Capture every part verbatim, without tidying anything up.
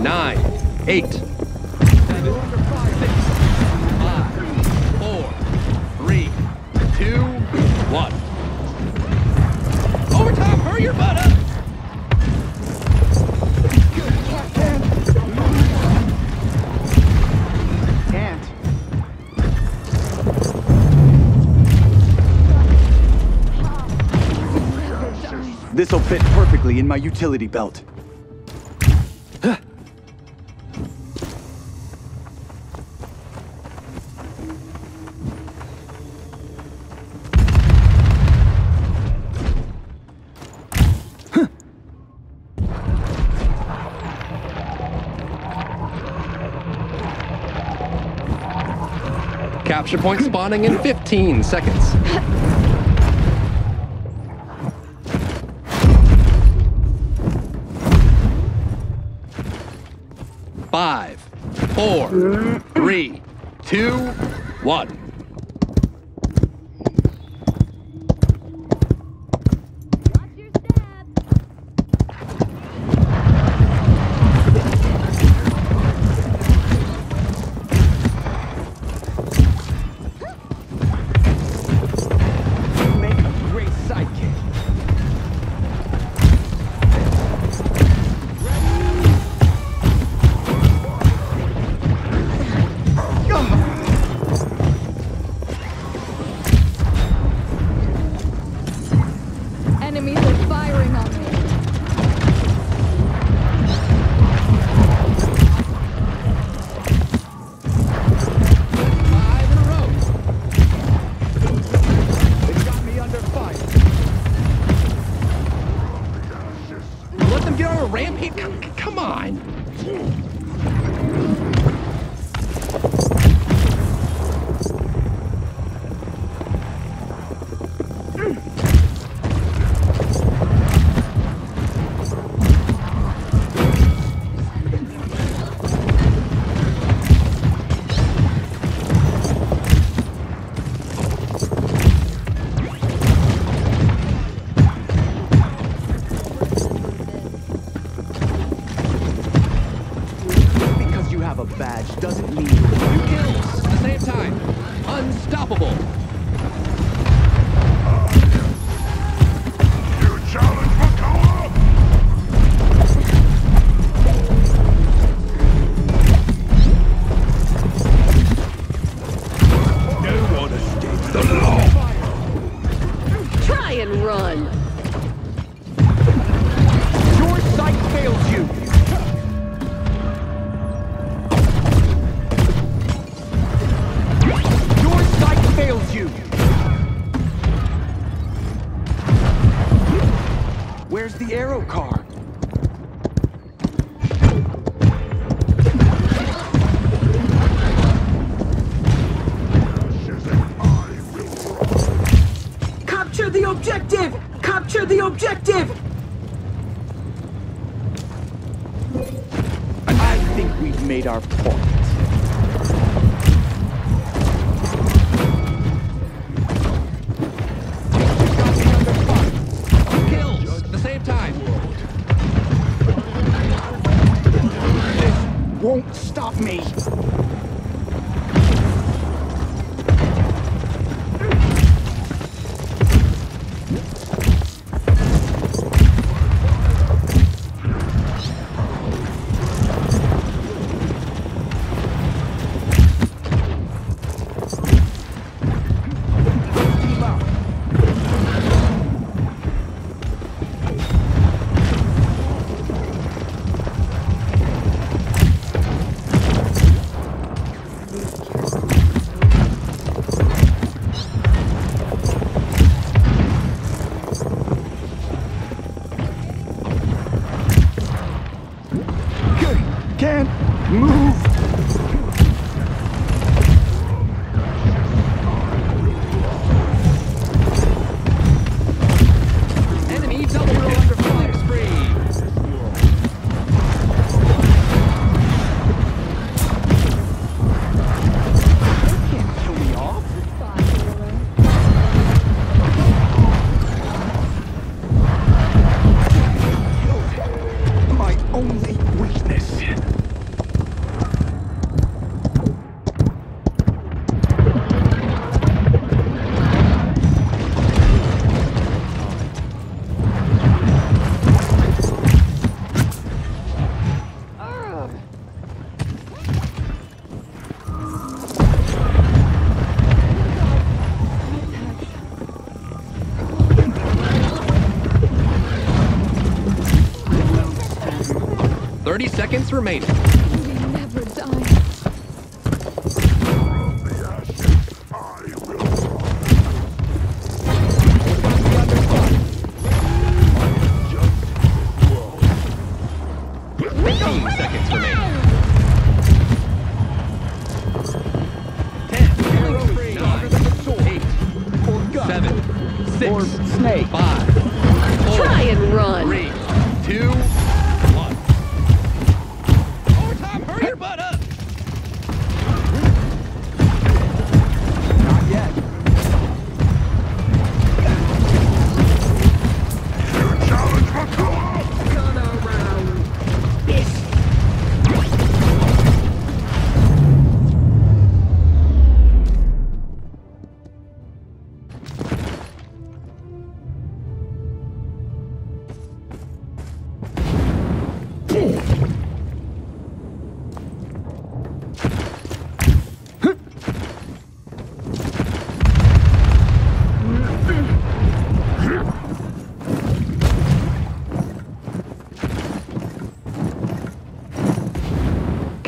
nine, eight, seven, six, five, four, three, two, one. Overtime, hurry your butt up! This'll fit perfectly in my utility belt. Huh. Huh. Capture point spawning in fifteen seconds. Five, four, three, two, one. Watch your step. You make a great sidekick. Rampage? Come, come on! Badge doesn't mean two kills at the same time. Unstoppable. You challenge Makawa. No one escapes the law. Try and run. Your sight fails you. Where's the arrow car? Capture the objective! Capture the objective! I think we've made our point. Won't stop me. Can't move. Enemy double roll under fire spree. You can't kill me off. My only weakness. thirty seconds remaining. We never die.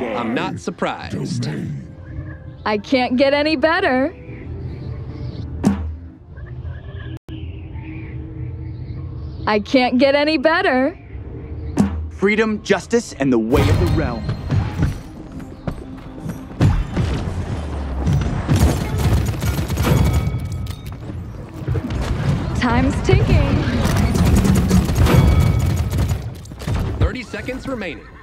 I'm not surprised. I can't get any better. I can't get any better. Freedom, justice, and the way of the realm. Time's ticking. thirty seconds remaining.